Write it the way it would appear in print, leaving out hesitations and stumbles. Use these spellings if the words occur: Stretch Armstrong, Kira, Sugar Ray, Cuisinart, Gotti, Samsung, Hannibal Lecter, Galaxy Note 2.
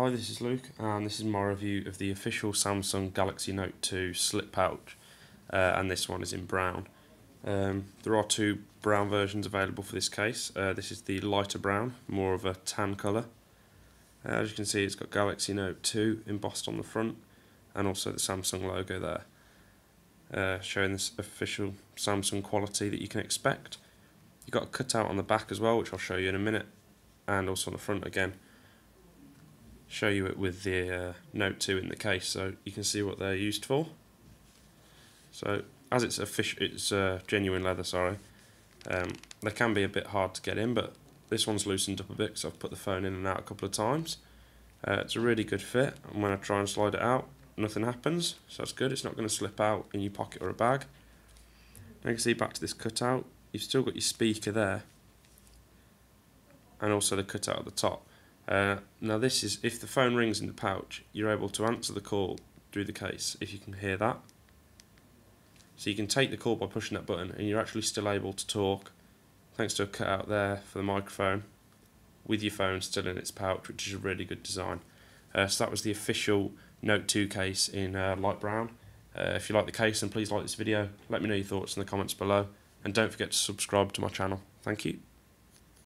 Hi, this is Luke, and this is my review of the official Samsung Galaxy Note 2 slip pouch, and this one is in brown. There are two brown versions available for this case. This is the lighter brown, more of a tan colour. As you can see, it's got Galaxy Note 2 embossed on the front, and also the Samsung logo there, showing this official Samsung quality that you can expect. You've got a cutout on the back as well, which I'll show you in a minute, and also on the front again. Show you it with the Note 2 in the case, so you can see what they're used for. So as it's genuine leather, they can be a bit hard to get in, but this one's loosened up a bit, so I've put the phone in and out a couple of times. It's a really good fit, and when I try and slide it out, nothing happens, so that's good. It's not going to slip out in your pocket or a bag. Now you can see back to this cutout, you've still got your speaker there, and also the cutout at the top. Now this is, if the phone rings in the pouch, you're able to answer the call through the case, if you can hear that. So you can take the call by pushing that button, and you're actually still able to talk, thanks to a cutout there for the microphone, with your phone still in its pouch, which is a really good design. So that was the official Note 2 case in light brown. If you like the case, then please like this video. Let me know your thoughts in the comments below, and don't forget to subscribe to my channel. Thank you.